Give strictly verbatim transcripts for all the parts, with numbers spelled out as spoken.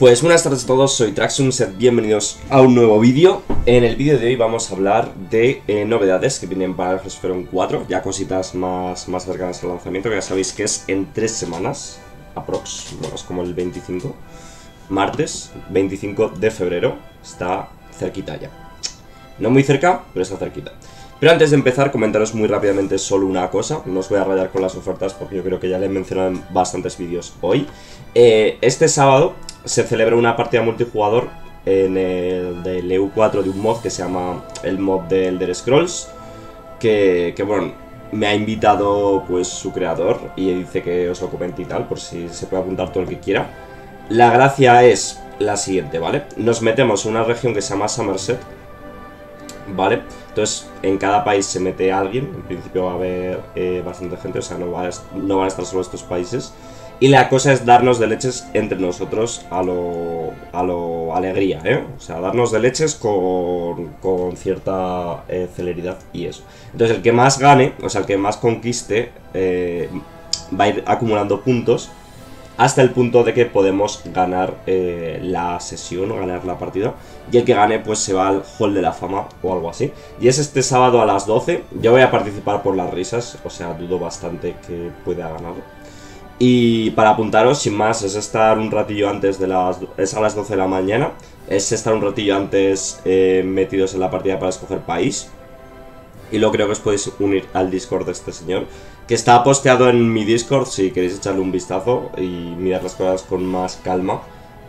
Pues buenas tardes a todos, soy Traxium, sed bienvenidos a un nuevo vídeo. En el vídeo de hoy vamos a hablar de eh, novedades que vienen para el Hearts of Iron cuatro, ya cositas más, más cercanas al lanzamiento, que ya sabéis que es en tres semanas, aprox, bueno, es como el veinticinco, martes veinticinco de febrero, está cerquita ya. No muy cerca, pero está cerquita. Pero antes de empezar, comentaros muy rápidamente solo una cosa. No os voy a rayar con las ofertas porque yo creo que ya le he mencionado en bastantes vídeos hoy. Eh, este sábado se celebra una partida multijugador en el del E U cuatro de un mod que se llama el mod de Elder Scrolls. Que, que bueno, me ha invitado pues su creador y dice que os lo comente y tal, por si se puede apuntar todo el que quiera. La gracia es la siguiente, ¿vale? Nos metemos en una región que se llama Somerset, ¿vale? Entonces en cada país se mete alguien, en principio va a haber eh, bastante gente, o sea, no, va a, no van a estar solo estos países. Y la cosa es darnos de leches entre nosotros a lo, a lo alegría, ¿eh? O sea, darnos de leches con, con cierta eh, celeridad y eso. Entonces el que más gane, o sea, el que más conquiste, eh, va a ir acumulando puntos hasta el punto de que podemos ganar eh, la sesión o ganar la partida. Y el que gane pues se va al Hall de la Fama o algo así. Y es este sábado a las doce. Yo voy a participar por las risas, o sea, dudo bastante que pueda ganar. Y para apuntaros, sin más, es estar un ratillo antes de las... es a las doce de la mañana. Es estar un ratillo antes eh, metidos en la partida para escoger país. Y luego creo que os podéis unir al Discord de este señor, que está posteado en mi Discord, si queréis echarle un vistazo y mirar las cosas con más calma.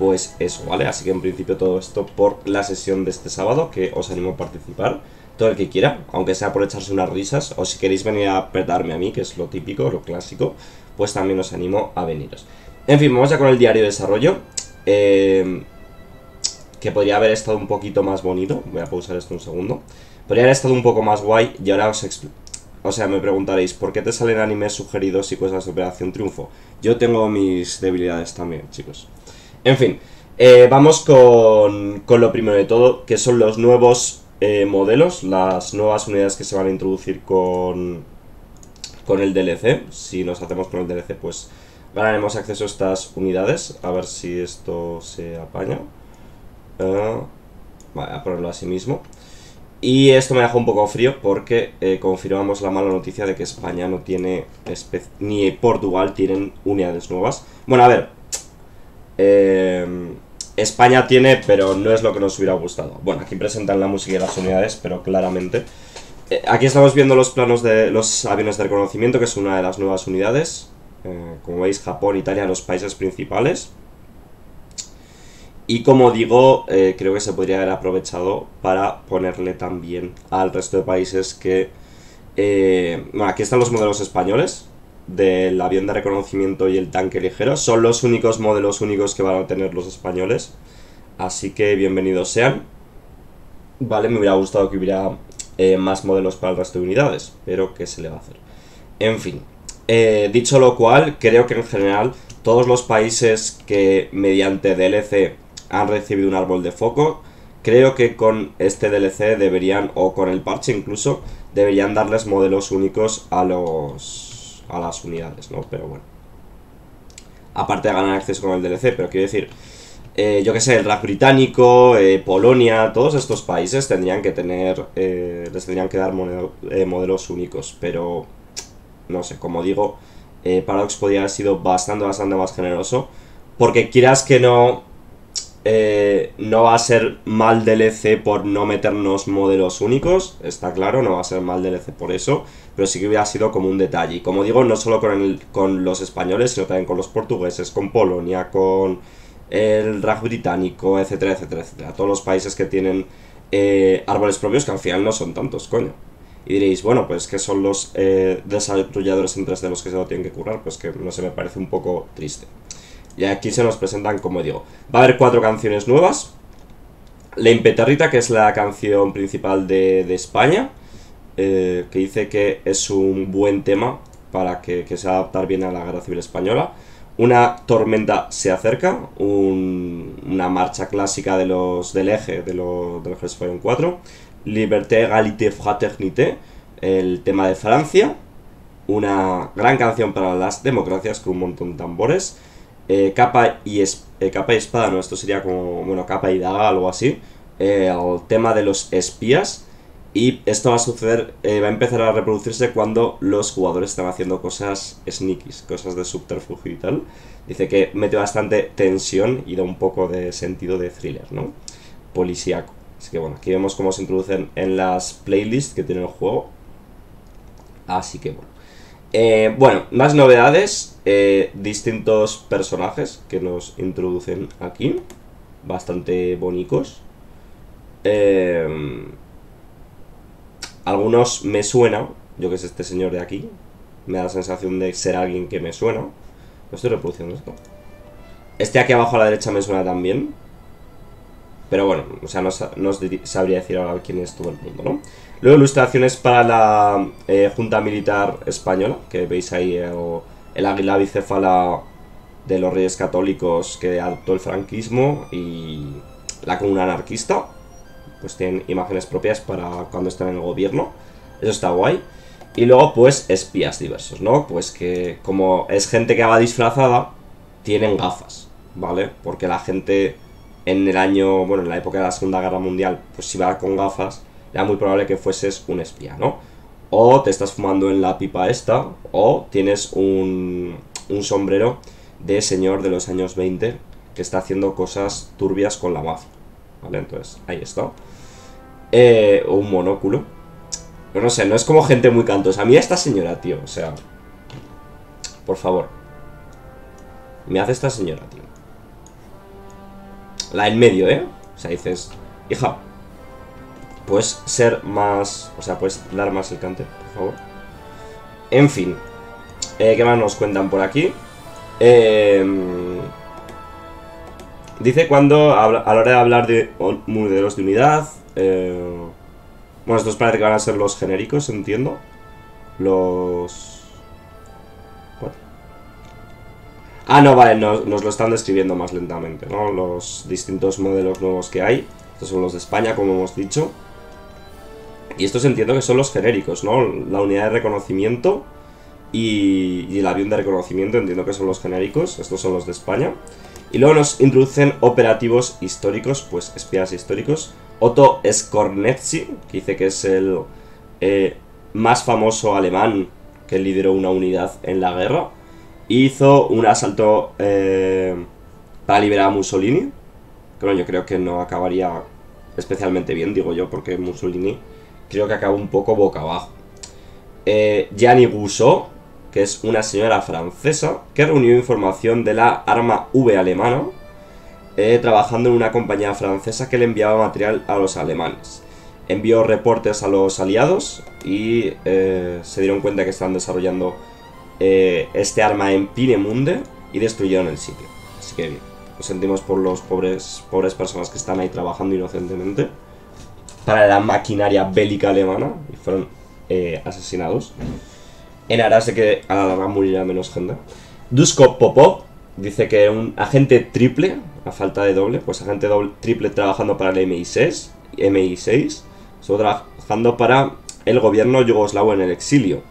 Pues eso, ¿vale? Así que en principio todo esto por la sesión de este sábado, que os animo a participar, todo el que quiera, aunque sea por echarse unas risas, o si queréis venir a petarme a mí, que es lo típico, lo clásico, pues también os animo a veniros. En fin, vamos ya con el diario de desarrollo, eh, que podría haber estado un poquito más bonito. Voy a pausar esto un segundo. Podría haber estado un poco más guay y ahora os explico. O sea, me preguntaréis, ¿por qué te salen animes sugeridos y cosas de Operación Triunfo? Yo tengo mis debilidades también, chicos. En fin, eh, vamos con, con lo primero de todo, que son los nuevos eh, modelos, las nuevas unidades que se van a introducir con, con el D L C. Si nos hacemos con el D L C, pues ganaremos acceso a estas unidades. A ver si esto se apaña. Uh, vale, a ponerlo así mismo. Y esto me dejó un poco frío porque eh, confirmamos la mala noticia de que España no tiene, ni Portugal tienen unidades nuevas. Bueno, a ver, eh, España tiene, pero no es lo que nos hubiera gustado. Bueno, aquí presentan la música y las unidades, pero claramente eh, aquí estamos viendo los planos de los aviones de reconocimiento, que es una de las nuevas unidades. eh, Como veis, Japón, Italia, los países principales. Y como digo, eh, creo que se podría haber aprovechado para ponerle también al resto de países que... Eh, bueno, aquí están los modelos españoles del avión de reconocimiento y el tanque ligero. Son los únicos modelos únicos que van a tener los españoles, así que bienvenidos sean. Vale, me hubiera gustado que hubiera eh, más modelos para el resto de unidades, pero ¿qué se le va a hacer? En fin, eh, dicho lo cual, creo que en general todos los países que mediante D L C han recibido un árbol de foco, creo que con este D L C deberían, o con el parche incluso, deberían darles modelos únicos a los a las unidades, ¿no? Pero bueno, aparte de ganar acceso con el D L C, pero quiero decir, eh, yo que sé, el Raj británico, eh, Polonia, todos estos países tendrían que tener, eh, les tendrían que dar modelo, eh, modelos únicos, pero no sé, como digo, eh, Paradox podría haber sido bastante, bastante más generoso, porque quieras que no... Eh, no va a ser mal D L C por no meternos modelos únicos, está claro, no va a ser mal D L C por eso, pero sí que hubiera sido como un detalle. Y como digo, no solo con, el, con los españoles, sino también con los portugueses, con Polonia, con el Raj británico, etcétera, etcétera, etcétera. Todos los países que tienen eh, árboles propios, que al final no son tantos, coño. Y diréis, bueno, pues que son los eh, desarrolladores en tres de los que se lo tienen que currar, pues que no sé, me parece un poco triste. Y aquí se nos presentan, como digo, va a haber cuatro canciones nuevas. La Impeterrita, que es la canción principal de, de España, eh, que dice que es un buen tema para que, que se adaptar bien a la Guerra Civil Española. Una Tormenta se acerca, un, una marcha clásica de los del eje, de los del Hearts of Iron cuatro. Liberté, Égalité, Fraternité, el tema de Francia. Una gran canción para las democracias con un montón de tambores. eh, capa, y es, eh, capa y espada, no, esto sería como, bueno, capa y daga, algo así, eh, al tema de los espías. Y esto va a suceder, eh, va a empezar a reproducirse cuando los jugadores están haciendo cosas sneakies, cosas de subterfugio y tal. Dice que mete bastante tensión y da un poco de sentido de thriller, ¿no? Policiaco. Así que bueno, aquí vemos cómo se introducen en las playlists que tiene el juego. Así que bueno. Eh, bueno, más novedades, eh, distintos personajes que nos introducen aquí. Bastante bonitos. Eh... Algunos me suenan, yo que es este señor de aquí, me da la sensación de ser alguien que me suena. No estoy reproduciendo esto. Este aquí abajo a la derecha me suena también. Pero bueno, o sea, no, no os sabría decir ahora quién es todo el mundo, ¿no? Luego ilustraciones para la eh, Junta Militar Española, que veis ahí el, el águila bicéfala de los Reyes Católicos que adoptó el franquismo y la comuna anarquista. Pues tienen imágenes propias para cuando están en el gobierno. Eso está guay. Y luego, pues, espías diversos, ¿no? Pues que, como es gente que va disfrazada, tienen gafas, ¿vale? Porque la gente en el año, bueno, en la época de la Segunda Guerra Mundial, pues si vas con gafas, era muy probable que fueses un espía, ¿no? O te estás fumando en la pipa esta, o tienes un, un sombrero de señor de los años veinte que está haciendo cosas turbias con la mafia, ¿vale? Entonces, ahí está. Eh, un monóculo. Pero no sé, no es como gente muy cantosa. A mí esta señora, tío, o sea, por favor, me hace esta señora, tío, la en medio, ¿eh? O sea, dices, hija, puedes ser más, o sea, puedes dar más el cante, por favor. En fin, eh, ¿qué más nos cuentan por aquí? Eh... Dice cuando, a la hora de hablar de murderos de unidad, eh, bueno, estos parece que van a ser los genéricos, entiendo. Los... ¿What? Ah, no, vale, nos, nos lo están describiendo más lentamente, ¿no? Los distintos modelos nuevos que hay. Estos son los de España, como hemos dicho. Y estos entiendo que son los genéricos, ¿no? La unidad de reconocimiento y, y el avión de reconocimiento entiendo que son los genéricos. Estos son los de España. Y luego nos introducen operativos históricos, pues espías históricos. Otto Skorzeny, que dice que es el eh, más famoso alemán que lideró una unidad en la guerra. Hizo un asalto eh, para liberar a Mussolini. Que bueno, yo creo que no acabaría especialmente bien, digo yo, porque Mussolini creo que acabó un poco boca abajo. Eh, Gianni Busso, que es una señora francesa que reunió información de la arma V alemana, eh, trabajando en una compañía francesa que le enviaba material a los alemanes. Envió reportes a los aliados y eh, se dieron cuenta que estaban desarrollando eh, este arma en Peenemünde y destruyeron el sitio. Así que bien, nos sentimos por los pobres, pobres personas que están ahí trabajando inocentemente para la maquinaria bélica alemana y fueron eh, asesinados. En aras de que a la larga morirá menos gente. Dusko Popov dice que un agente triple, a falta de doble, pues agente doble, triple trabajando para el M I seis, M I seis, estuvo trabajando para el gobierno yugoslavo en el exilio,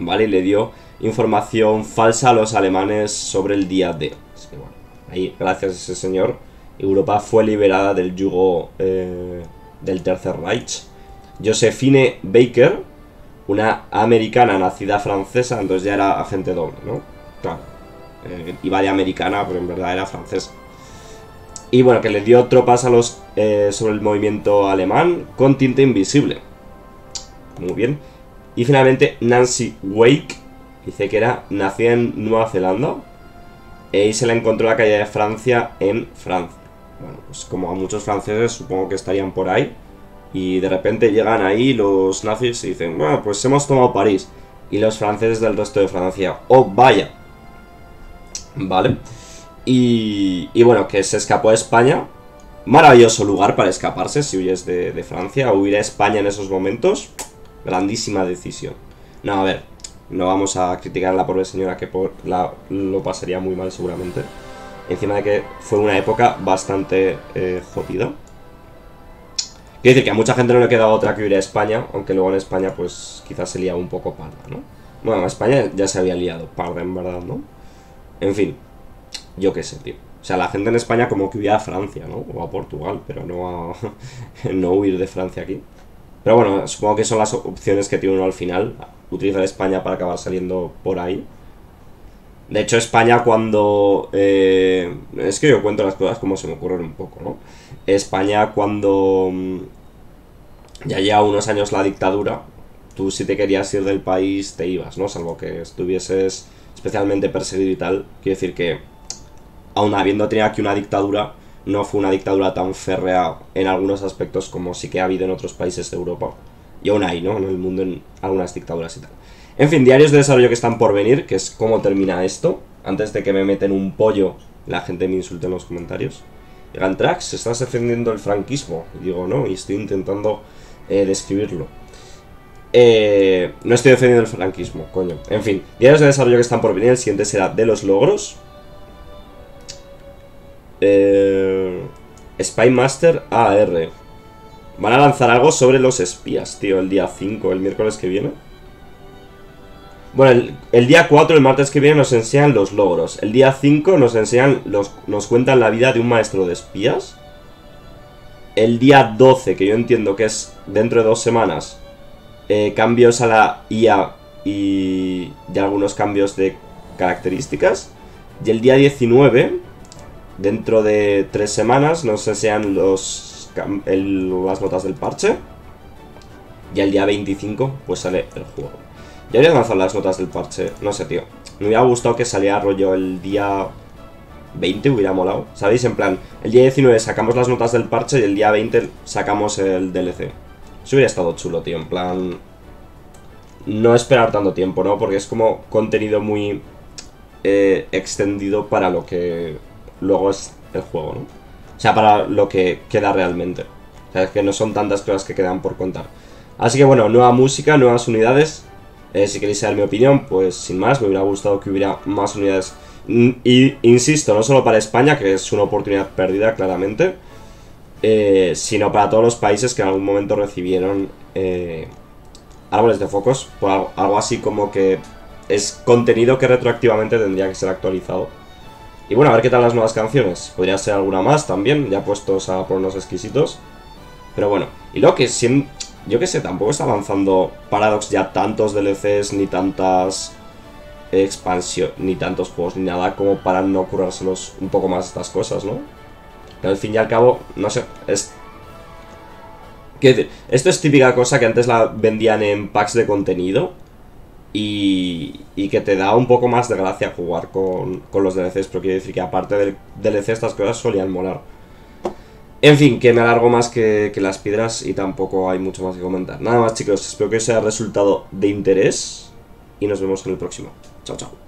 ¿vale? Y le dio información falsa a los alemanes sobre el día D. Así que bueno, ahí, gracias a ese señor, Europa fue liberada del yugo eh, del Tercer Reich. Josefine Baker, una americana nacida francesa, entonces ya era agente doble, ¿no? Claro, eh, iba de americana, pero en verdad era francesa. Y bueno, que le dio tropas a los eh, sobre el movimiento alemán con tinta invisible. Muy bien. Y finalmente Nancy Wake, dice que era nacida en Nueva Zelanda eh, y se la encontró en la calle de Francia en Francia. Bueno, pues como a muchos franceses supongo que estarían por ahí. Y de repente llegan ahí los nazis y dicen, bueno, pues hemos tomado París. Y los franceses del resto de Francia, oh vaya. Vale. Y, y bueno, que se escapó a España. Maravilloso lugar para escaparse si huyes de, de Francia. Huir a España en esos momentos, grandísima decisión. No, a ver, no vamos a criticar a la pobre señora que por la, lo pasaría muy mal seguramente. Encima de que fue una época bastante eh, jodida. Quiero decir que a mucha gente no le queda otra que ir a España, aunque luego en España pues quizás se liaba un poco parda, ¿no? Bueno, en España ya se había liado parda, en verdad, ¿no? En fin, yo qué sé, tío. O sea, la gente en España como que huía a Francia, ¿no? O a Portugal, pero no a, no huir de Francia aquí. Pero bueno, supongo que son las opciones que tiene uno al final. Utilizar España para acabar saliendo por ahí. De hecho, España cuando... Eh, es que yo cuento las cosas como se me ocurren un poco, ¿no? España cuando... Ya lleva unos años la dictadura. Tú si te querías ir del país te ibas, ¿no? Salvo que estuvieses especialmente perseguido y tal. Quiero decir que, aun habiendo tenido aquí una dictadura, no fue una dictadura tan férrea en algunos aspectos como sí que ha habido en otros países de Europa. Y aún hay, ¿no? En el mundo, en algunas dictaduras y tal. En fin, diarios de desarrollo que están por venir, que es cómo termina esto. Antes de que me meten un pollo, la gente me insulte en los comentarios. Digan, Trax, estás defendiendo el franquismo. Y digo, no, y estoy intentando eh, describirlo. Eh, no estoy defendiendo el franquismo, coño. En fin, diarios de desarrollo que están por venir. El siguiente será de los logros. Eh, Spymaster A R. Van a lanzar algo sobre los espías, tío, el día cinco, el miércoles que viene. Bueno, el, el día cuatro, el martes que viene, nos enseñan los logros. El día cinco nos enseñan, los, nos cuentan la vida de un maestro de espías. El día doce, que yo entiendo que es dentro de dos semanas, eh, cambios a la I A y, y algunos cambios de características. Y el día diecinueve... dentro de tres semanas nos enseñan los, el, las notas del parche. Y el día veinticinco pues sale el juego. Ya habría lanzado las notas del parche. No sé, tío. Me hubiera gustado que saliera rollo el día veinte, hubiera molado. ¿Sabéis? En plan, el día diecinueve sacamos las notas del parche y el día veinte sacamos el D L C. Eso hubiera estado chulo, tío. En plan, no esperar tanto tiempo, ¿no? Porque es como contenido muy eh, extendido para lo que... luego es el juego, ¿no? O sea, para lo que queda realmente. O sea, es que no son tantas cosas que quedan por contar. Así que bueno, nueva música, nuevas unidades. eh, Si queréis saber mi opinión, pues sin más, me hubiera gustado que hubiera más unidades. Y insisto, no solo para España, que es una oportunidad perdida, claramente, eh, sino para todos los países que en algún momento recibieron eh, árboles de focos por algo, algo así como que es contenido que retroactivamente tendría que ser actualizado. Y bueno, a ver qué tal las nuevas canciones. Podría ser alguna más también, ya puestos a por unos exquisitos. Pero bueno, y lo que sin, yo que sé, tampoco está lanzando Paradox ya tantos D L Cs, ni tantas expansión, ni tantos juegos, ni nada, como para no currárselos un poco más estas cosas, ¿no? Pero al fin y al cabo, no sé, es... Quiero decir, esto es típica cosa que antes la vendían en packs de contenido. Y, y que te da un poco más de gracia jugar con, con los D L Cs, pero quiero decir que aparte del D L C estas cosas solían molar. En fin, que me alargo más que, que las piedras y tampoco hay mucho más que comentar. Nada más, chicos, espero que os haya resultado de interés y nos vemos en el próximo. Chao, chao.